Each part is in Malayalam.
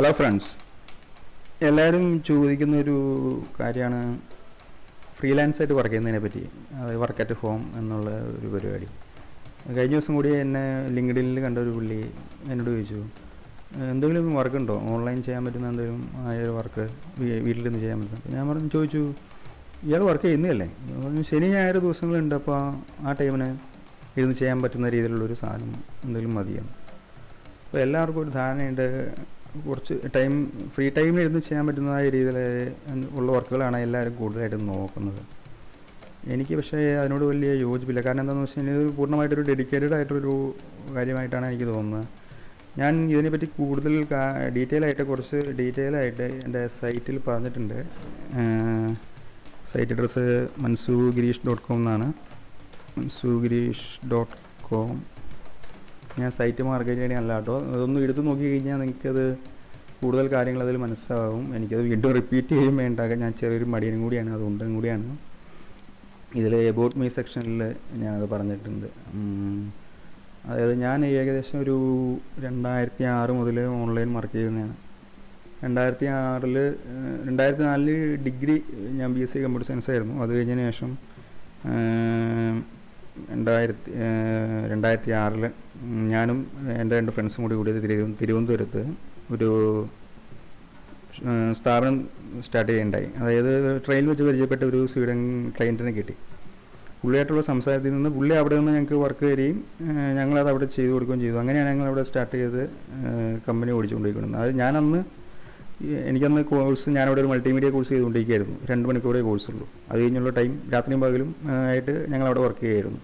Hello friends, എല്ലാരും ചോദിക്കുന്ന ഒരു കാര്യമാണ് freelancer ആയിട്ട് വർക്ക് ചെയ്യുന്നതിനെ പറ്റി വർക്ക് അറ്റ് ഹോം എന്നുള്ള ഒരു പരിപാടി. കഴിഞ്ഞ ദിവസം കൂടി എന്നെ ലിങ്ക്ഡ്ഇനിൽ കണ്ട ഒരു പുള്ളി എന്നോട് ചോദിച്ചു എന്തെങ്കിലും വർക്ക് ഉണ്ടോ ഓൺലൈൻ ചെയ്യാൻ പറ്റുന്ന എന്തെങ്കിലും ആയ വർക്ക് വീട്ടിൽ നിന്ന് ചെയ്യാൻ പറ്റുന്ന. അപ്പോൾ ഞാൻ പറഞ്ഞു ചോദിച്ചു ഇയാൾ വർക്ക് ചെയ്യുന്നതല്ലേ? പറഞ്ഞു ശനി ഞായർ ദിവസങ്ങളുണ്ട്, അപ്പോൾ ആ ടൈമിന് ഇരുന്ന് ചെയ്യാൻ പറ്റുന്ന രീതിയിലുള്ളൊരു സാധനം എന്തെങ്കിലും മതിയാണ്. അപ്പോൾ എല്ലാവർക്കും ഒരു ധാരണയുണ്ട് കുറച്ച് ടൈം ഫ്രീ ടൈമിലിരുന്ന് ചെയ്യാൻ പറ്റുന്നതായ രീതിയിൽ ഉള്ള വർക്കുകളാണ് എല്ലാവരും കൂടുതലായിട്ടും നോക്കുന്നത്. എനിക്ക് പക്ഷേ അതിനോട് വലിയ യോജിപ്പില്ല. കാരണം എന്താണെന്ന് വെച്ച് കഴിഞ്ഞാൽ ഇത് പൂർണ്ണമായിട്ടൊരു ഡെഡിക്കേറ്റഡ് ആയിട്ടൊരു കാര്യമായിട്ടാണ് എനിക്ക് തോന്നുന്നത്. ഞാൻ ഇതിനെപ്പറ്റി കൂടുതൽ കുറച്ച് ഡീറ്റെയിൽ ആയിട്ട് എൻ്റെ സൈറ്റിൽ പറഞ്ഞിട്ടുണ്ട്. സൈറ്റ് അഡ്രസ്സ് mansugireesh.com എന്നാണ്, mansugireesh.com. ഞാൻ സൈറ്റ് മാർക്കറ്റ് ചെയ്യണമല്ല കേട്ടോ, അതൊന്നും എടുത്ത് നോക്കി കഴിഞ്ഞാൽ നിങ്ങൾക്കത് കൂടുതൽ കാര്യങ്ങൾ അതിൽ മനസ്സിലാവും. എനിക്കത് വീണ്ടും റിപ്പീറ്റ് ചെയ്യാൻ വേണ്ടാകാൻ ഞാൻ ചെറിയൊരു മടിയനും കൂടിയാണ്, അതുകൊണ്ടും കൂടിയാണ് ഇതിൽ എബൌട്ട് മീ സെക്ഷനിൽ ഞാനത് പറഞ്ഞിട്ടുണ്ട്. അതായത് ഞാൻ ഏകദേശം ഒരു 2006 മുതൽ ഓൺലൈൻ വർക്ക് ചെയ്യുന്നതാണ്. 2004 ഡിഗ്രി ഞാൻ BSc കമ്പ്യൂട്ടർ സയൻസ് ആയിരുന്നു. അത് കഴിഞ്ഞതിന് ശേഷം 2006 ഞാനും എൻ്റെ രണ്ട് ഫ്രണ്ട്സും കൂടി തിരുവനന്തപുരത്ത് ഒരു സ്ഥാപനം സ്റ്റാർട്ട് ചെയ്യേണ്ടായി. അതായത് ട്രെയിനിൽ വെച്ച് പരിചയപ്പെട്ട ഒരു സ്വീഡൻ ക്ലയൻറ്റിനെ കിട്ടി. പുള്ളിയായിട്ടുള്ള സംസാരത്തിൽ നിന്ന് പുള്ളി അവിടെ നിന്ന് ഞങ്ങൾക്ക് വർക്ക് തരികയും ഞങ്ങളത് അവിടെ ചെയ്തു കൊടുക്കുകയും ചെയ്തു. അങ്ങനെയാണ് ഞങ്ങൾ അവിടെ സ്റ്റാർട്ട് ചെയ്ത് കമ്പനി ഓടിച്ചുകൊണ്ടിരിക്കുന്നത്. അത് എനിക്കന്ന് കോഴ്സ് ഞാനവിടെ ഒരു മൾട്ടിമീഡിയ കോഴ്സ് ചെയ്തുകൊണ്ടിരിക്കുകയായിരുന്നു. 2 മണിക്കൂറേ കോഴ്സുള്ളൂ. അത് കഴിഞ്ഞുള്ള ടൈം രാത്രിയും പകലും ആയിട്ട് ഞങ്ങളവിടെ വർക്ക് ചെയ്യുമായിരുന്നു.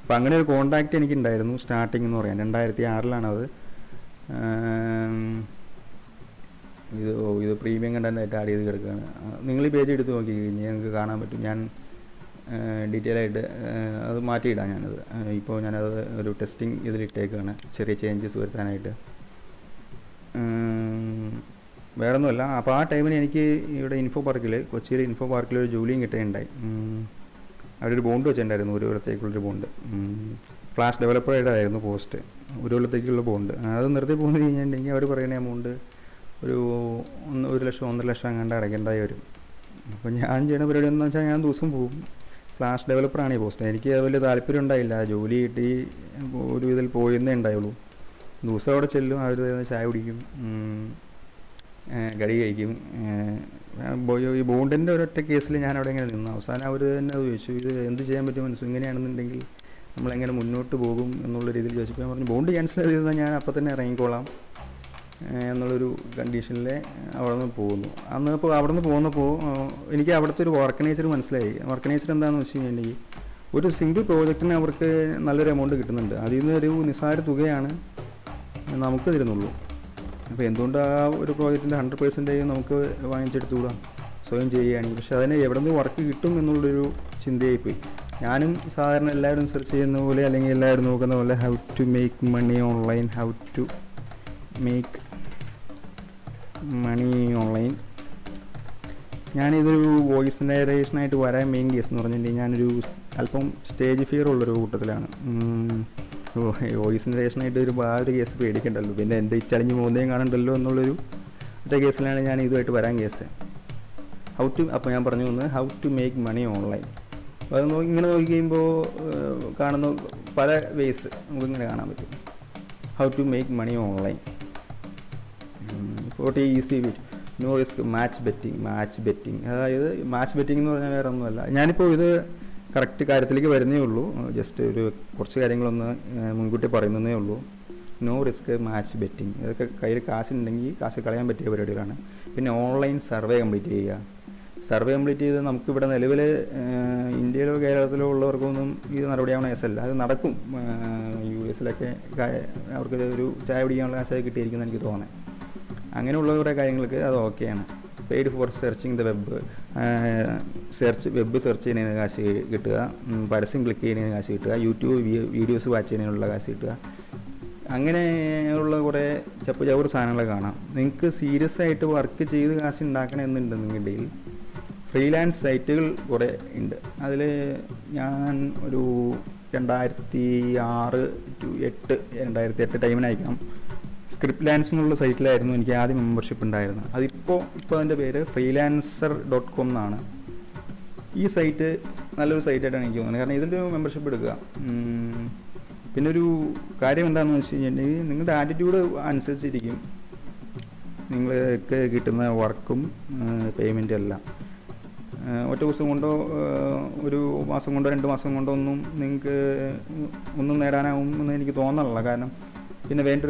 അപ്പോൾ അങ്ങനെ ഒരു കോൺടാക്റ്റ് എനിക്കുണ്ടായിരുന്നു സ്റ്റാർട്ടിങ് എന്ന് പറയാൻ. 2006 ഇത് പ്രീമിയം കണ്ടൻ്റായിട്ട് ആഡ് ചെയ്ത് കിടക്കുകയാണ്. നിങ്ങൾ ഈ പേജ് എടുത്ത് നോക്കി കഴിഞ്ഞാൽ നിങ്ങൾക്ക് കാണാൻ പറ്റും. ഞാൻ ഡീറ്റെയിൽ ആയിട്ട് അത് മാറ്റിയിടാം. ഇപ്പോൾ ഞാനത് ഒരു ടെസ്റ്റിംഗ് ഇതിലിട്ടേക്കാണ് ചെറിയ ചേഞ്ചസ് വരുത്താനായിട്ട്, വേറൊന്നുമല്ല. അപ്പോൾ ആ ടൈമിന് എനിക്ക് ഇവിടെ കൊച്ചിയിലെ ഇൻഫോ പാർക്കിൽ ഒരു ജോലിയും കിട്ടുകയുണ്ടായി. അവിടെ ഒരു ബോണ്ട് വെച്ചിട്ടുണ്ടായിരുന്നു, ഒരു കൊല്ലത്തേക്കുള്ളൊരു ബോണ്ട്. ഫ്ലാഷ് ഡെവലപ്പറായിട്ടായിരുന്നു പോസ്റ്റ്, ഒരു കൊല്ലത്തേക്കുള്ള ബോണ്ട്. അത് നിർത്തി പോകുന്നത് കഴിഞ്ഞിട്ടുണ്ടെങ്കിൽ അവർ പറയുന്ന എമൗണ്ട് ഒരു ലക്ഷം 1.5 ലക്ഷം അങ്ങാണ്ട് അടയ്ക്കേണ്ടതായി വരും. അപ്പോൾ ഞാൻ ചെയ്യണ പരിപാടി എന്ന് വെച്ചാൽ ഞാൻ ദിവസം പോകും. ഫ്ലാഷ് ഡെവലപ്പറാണ് ഈ പോസ്റ്റ്. എനിക്ക് വലിയ താല്പര്യം ഉണ്ടായില്ല, ജോലി കിട്ടി ഒരു ഇതിൽ പോയെന്നേ ഉണ്ടായുള്ളൂ. ദിവസം അവിടെ ചെല്ലും, അവർ ചായ കുടിക്കും, ഗടി കഴിക്കും. ഈ ബോണ്ടിൻ്റെ ഒരൊറ്റ കേസിൽ ഞാൻ അവിടെ ഇങ്ങനെ നിന്നു. അവസാനം അവർ തന്നെ അത് ചോദിച്ചു, ഇത് എന്ത് ചെയ്യാൻ പറ്റും മനസ്സിൽ, ഇങ്ങനെയാണെന്നുണ്ടെങ്കിൽ നമ്മളെങ്ങനെ മുന്നോട്ട് പോകും എന്നുള്ള രീതിയിൽ ചോദിച്ചപ്പോൾ ഞാൻ പറഞ്ഞു ബോണ്ട് ക്യാൻസൽ ചെയ്താൽ ഞാൻ അപ്പം തന്നെ ഇറങ്ങിക്കോളാം എന്നുള്ളൊരു കണ്ടീഷനിൽ അവിടെ നിന്ന് പോകുന്നു. അന്ന് ഇപ്പോൾ അവിടെ നിന്ന് പോകുന്നപ്പോൾ എനിക്ക് അവിടുത്തെ ഒരു ഓർഗനൈസർ മനസ്സിലായി. ഓർഗനൈസർ എന്താണെന്ന് വെച്ച് കഴിഞ്ഞിട്ടുണ്ടെങ്കിൽ ഒരു സിംഗിൾ പ്രോജക്റ്റിന് അവർക്ക് നല്ലൊരു എമൗണ്ട് കിട്ടുന്നുണ്ട്. അതിൽ നിന്നൊരു നിസ്സാര തുകയാണ് നമുക്ക് തരുന്നുള്ളൂ. അപ്പോൾ എന്തുകൊണ്ട് ആ ഒരു പ്രോജക്റ്റിൻ്റെ 100% നമുക്ക് വാങ്ങിച്ചെടുത്തുകൂടാ സ്വയം ചെയ്യുകയാണെങ്കിൽ? പക്ഷേ അതിന് എവിടെ നിന്ന് വർക്ക് കിട്ടും എന്നുള്ളൊരു ചിന്തയായിപ്പോയി. ഞാനും സാധാരണ എല്ലാവരും സെർച്ച് ചെയ്യുന്ന പോലെ അല്ലെങ്കിൽ എല്ലാവരും നോക്കുന്ന പോലെ how to make money online, ഞാനിതൊരു വോയിസ് ഡയറേഷനായിട്ട് വരാൻ മെയിൻ കേസ് എന്ന് പറഞ്ഞിട്ടുണ്ടെങ്കിൽ ഞാനൊരു അല്പം സ്റ്റേജ് ഫിയർ ഉള്ളൊരു കൂട്ടത്തിലാണ്. വോയിസ് ഡയറേഷനായിട്ട് ഒരു കേസ് പേടിക്കണ്ടല്ലോ, പിന്നെ എൻ്റെ ചളിഞ്ഞ് പോകുന്നതും കാണണ്ടല്ലോ എന്നുള്ളൊരു മറ്റേ കേസിലാണ് ഞാൻ ഇതുമായിട്ട് വരാൻ കേസ്. അപ്പോൾ ഞാൻ പറഞ്ഞു വന്നത് how to make money online. അപ്പോൾ അത് ഇങ്ങനെ നോക്കി കഴിയുമ്പോൾ കാണുന്ന പല വേസ് നമുക്കിങ്ങനെ കാണാൻ പറ്റും. How to make money online, 40 easy with no risk, match betting. അതായത് മാച്ച് ബെറ്റിംഗ് എന്ന് പറഞ്ഞാൽ വേറെ ഒന്നുമല്ല. ഞാനിപ്പോൾ ഇത് കറക്റ്റ് കാര്യത്തിലേക്ക് വരുന്നേ ഉള്ളൂ, ജസ്റ്റ് ഒരു കുറച്ച് കാര്യങ്ങളൊന്ന് മുൻകൂട്ടി പറയുന്നതേ ഉള്ളൂ. നോ റിസ്ക്, മാച്ച് ബെറ്റിംഗ്, ഇതൊക്കെ കയ്യിൽ കാശുണ്ടെങ്കിൽ കാശ് കളയാൻ പറ്റിയ പരിപാടികളാണ്. പിന്നെ ഓൺലൈൻ സർവേ കംപ്ലീറ്റ് ചെയ്ത് നമുക്കിവിടെ നിലവിൽ ഇന്ത്യയിലോ കേരളത്തിലോ ഉള്ളവർക്കൊന്നും ഇത് നടപടിയാവണ കേസല്ല. അത് നടക്കും, US അവർക്ക് ഒരു ചായ പിടിക്കാനുള്ള കാശായി കിട്ടിയിരിക്കുന്ന എനിക്ക് തോന്നേ. അങ്ങനെയുള്ള കുറേ കാര്യങ്ങൾക്ക് അത് ഓക്കെയാണ്. Paid for searching the web, web search ചെയ്യുന്നതിന് കാശ് കിട്ടുക, പരസ്യം ക്ലിക്ക് ചെയ്യുന്നതിന് കാശ് കിട്ടുക, യൂട്യൂബ് വീഡിയോസ് വാച്ച് ചെയ്യുന്നതിനുള്ള കാശ് കിട്ടുക, അങ്ങനെയുള്ള കുറേ ചപ്പുചവറ് സാധനങ്ങൾ കാണാം. നിങ്ങൾക്ക് സീരിയസ് ആയിട്ട് വർക്ക് ചെയ്ത് കാശ് ഉണ്ടാക്കണമെന്നുണ്ട് നിങ്ങളുടെയിൽ ഫ്രീലാൻസ് സൈറ്റുകൾ കുറേ ഉണ്ട്. അതിൽ ഞാൻ ഒരു 2008 ടൈമിനായിരിക്കണം Scriptlance in the site, I think I have membership in Diana. Adipo, freelancer.com. This site is a site that I have membership. The attitude of answers to you. Work, payment. What was the in the web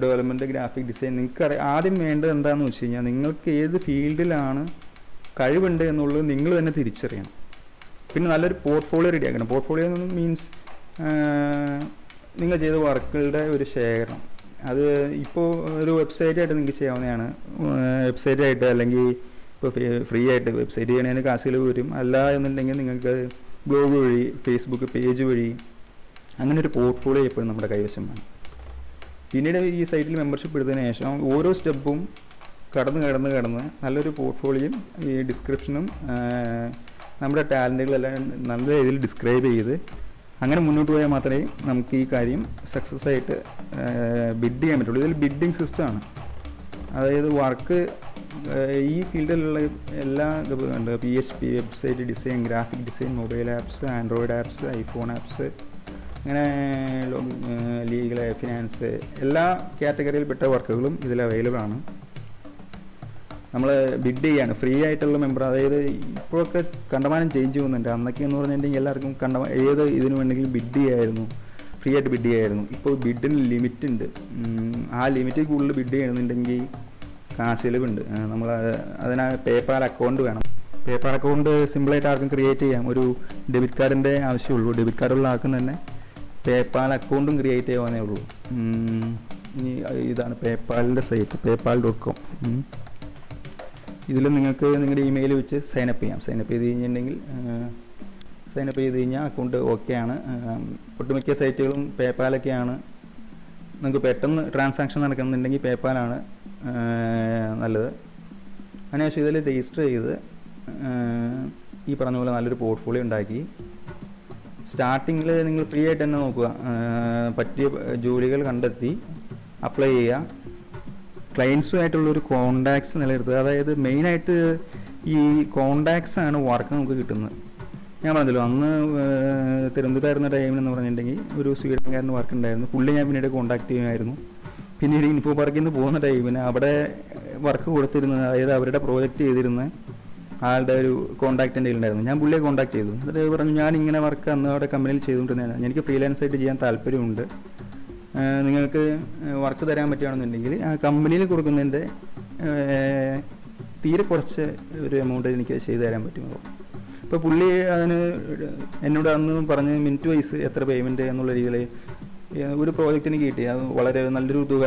development, graphic design, that's the main thing. You can field and you can do portfolio. Portfolio means you can share work. That's website. If you have a site membership, you can use the step of portfolio, description, talent, describe it. We have a success site bidding system. That's why we have PHP, website design, graphic design, mobile apps, Android apps, iPhone apps. Legal, finance, all categories better work available. We have bid day free item member. Change bid day free at bid day. Bid limited. Limited bid day PayPal account. PayPal account simple create debit card debit card. PayPal account create one euro. This is PayPal site, PayPal.com. This is email which sign up. Sign up account okay. Put site PayPal account. Transaction PayPal and portfolio. Starting you free at apply clients contacts main contacts and work contact I'll contact and I'll contact you. I work on the company. I'm a freelancer. I work there. I'm company. I tension is very difficult.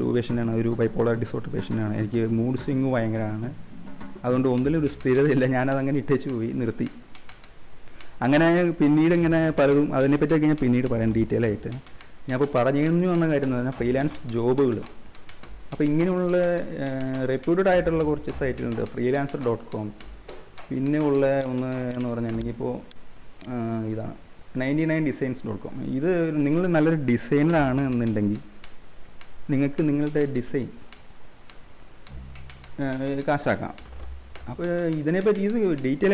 I am bipolar disorder patient. I have a mood swing. I am a steer. I am a teacher. I am a pinhead. I am a pinhead. I am a detail. I am a freelance job. I am a reputed title site freelancer.com. I am 99 designs.com. This is a design. Form fill, data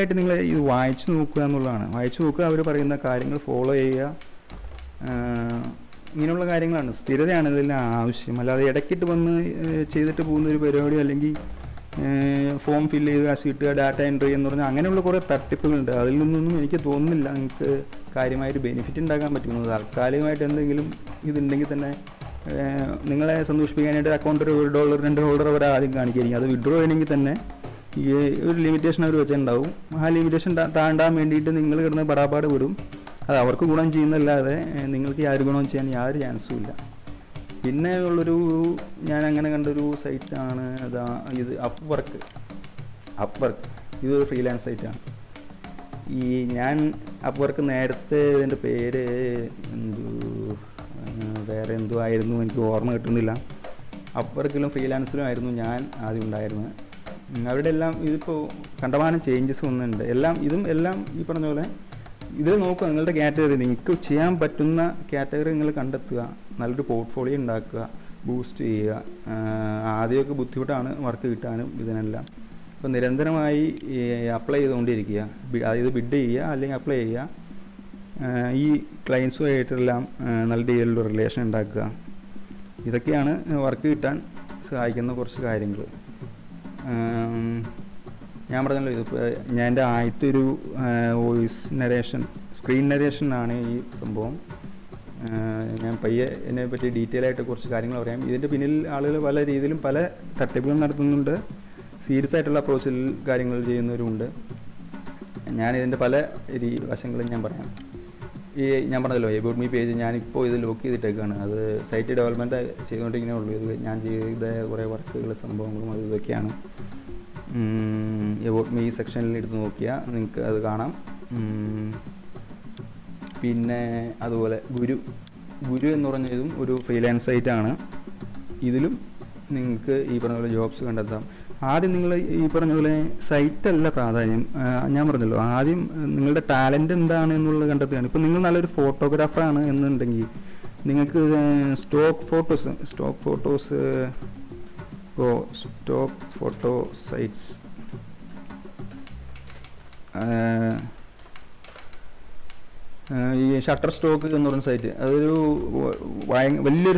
entry, and I am പിന്നെ ഉള്ളൊരു ഞാൻ അങ്ങനെ കണ്ട ഒരു സൈറ്റ് ആണ് ഇത് അപ്വർക്ക്. അപ്വർക്ക് ഇത് ഫ്രീലാൻസ് സൈറ്റ് ആണ്. ഈ ഞാൻ അപ്വർക്ക് നേരത്തെ ഇതിന്റെ പേര് വേറെ എന്തോ ആയിരുന്നു എനിക്ക് ഓർമ്മ കിട്ടുന്നില്ല. അപ്വർക്കിലും ഫ്രീലാൻസിലും ആയിരുന്നു ഞാൻ ആദ്യം ഉണ്ടായിരുന്നത്. changes This is the category. You can see the category. You can see the portfolio. You can boost the work. You can apply the bid. You can apply the clients. You can apply the relation. This is the work. So, I can I am going to do voice narration, screen narration. I am going to do detailed course. I am going to do the series approach. I am going to do the about me section lead to Nokia, link as Ghana Pin Adola Guru Guru Noranizum, Uru freelance itana Idilum, Nink Epernal jobs and other. Adinilla Epernule site la Pradam, Yamardillo, Adim, Ningle talent and the Ningle photographer and then Ningle stock photos. Go stop photo sites. Shutterstock is another site. Valid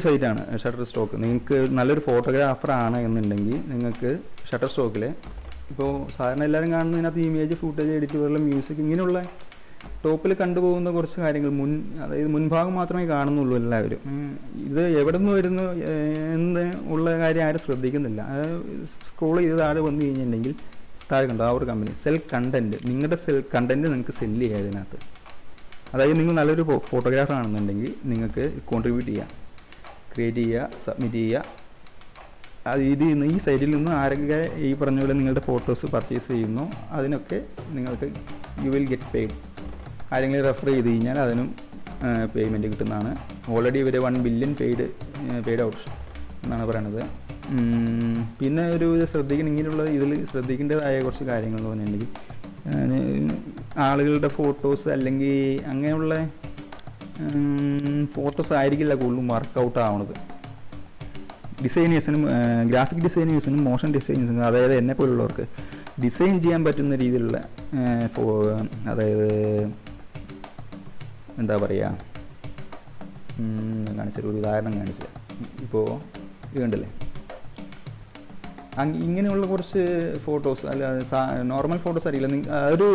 site on Shutterstock. Nallar photographer ana ennudengi ningalku Shutterstock le ipo saarana ellarum kaanunna the image footage edit varla music ingenulla top il kandu povuna korchu karyangal mun adayithu mun bhagam maatrame kaanunullu ellavarum idu evadnu irunnu enna ulla karyam aare shraddhikkunnilla scroll idu taale vannu kiyennengil taale kandu our company sell content ningada sell content ningalku sell cheyadanathu adayithu ningal nalloru photographer aanennengil ningalku contribute cheya create cheya submit cheya idu ee site il ninnu aarenga ee parnja pole ningalde photos purchase cheyunu adinokke ningalku you will get paid. I think refer to the payment. Already we have 1 billion paid out. And the barrier. I'm photos. Normal photos are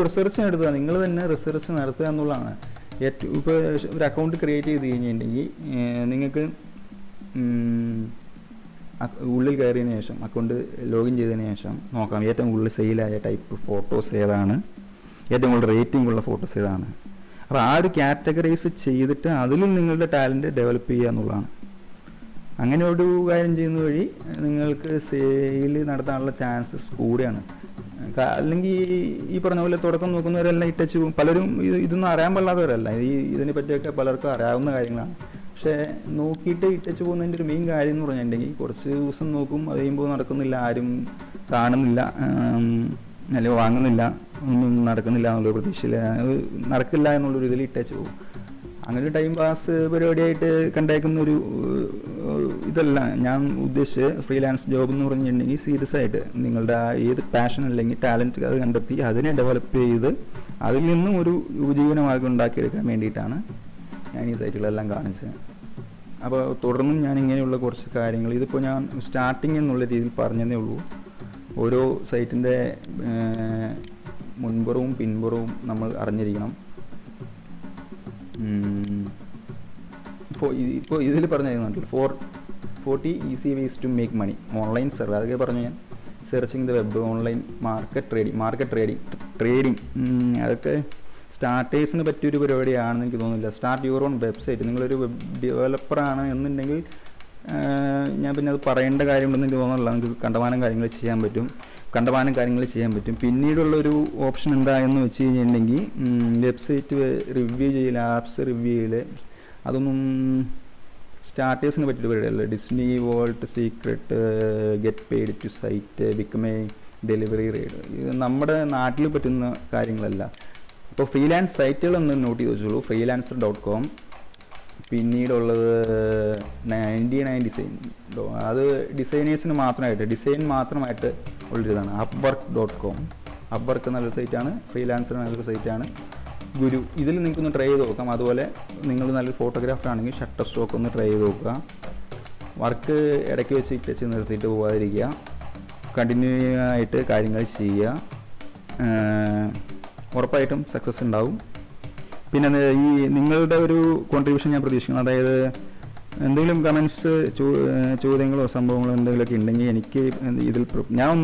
research and research and yet, account created the account login. Yet, I sale type photos. Yet, rating photos. If you categorize it, you can develop talent. If you have a chance to score, you can use it. I will not really touch you. I will time pass period 8 contact with freelance job. You see the site. You have passion and talent. You can develop it. I will not do it. One site in the Munborum, Pinborum, Namal Arnerium. For easily permanent, 40 easy ways to make money. Online survey, searching the web, online market trading. Okay, start tasting the better already. And start your own website. Web developer and then Yabin Paranda Garim and the Langu, Kantamana Garinglish Yambitum, Kantamana Garinglish Yambitum, Pinidolu option and Diano Chingi, website review apps reveal Adum starters in a bit Disney World Secret, get paid to site, become a delivery rate. This is the freelance site. freelancer.com. We need all the 99 designs. That design is design Upwork.com. Upwork is a freelancer site. Guru. This is you can try it. You photograph Shutterstock. Work continue success contribution comments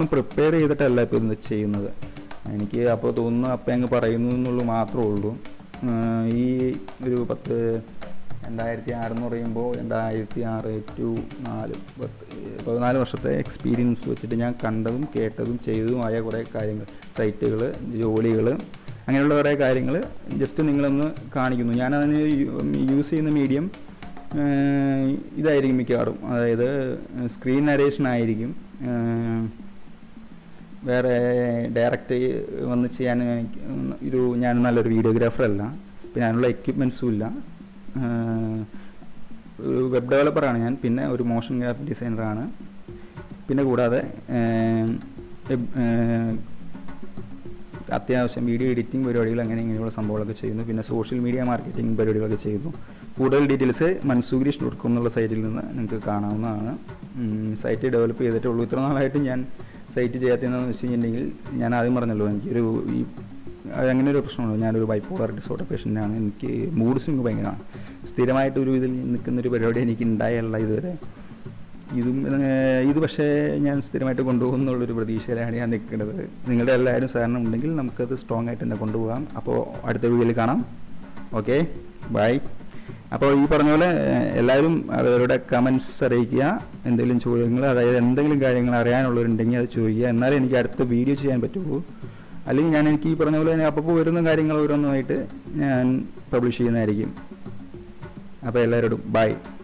prepare I have to do this. Where direct on the channel, you know, videographer, Pinanola equipment Sula, web developer, and Pina or motion graphic design runner, Pinaguda, Athias media editing, very long, some of the chain, Pina social media marketing, very long. Poodle details say Mansugrish.com site in the Kana, site developer that will return. Site Jathan Singil, Yanadi Marnelon, bipolar disorder patient and mood swing going on. Steramite to the country, but any can die either. Either steramite condo, no little British and the Ningle Alliance and Ningle Namka strong at the Konduam, Apo at the Vilicana. Okay, bye. Apo Ipernola, Elarum, other comments Sarakia, and the Linchuangla, and the Garian or in Danga Churia, and Naran got the video chain but two. Aling and keep Pernola and Apo were in the Garing over on the night and publish in Arigim. Apo Elarum, bye.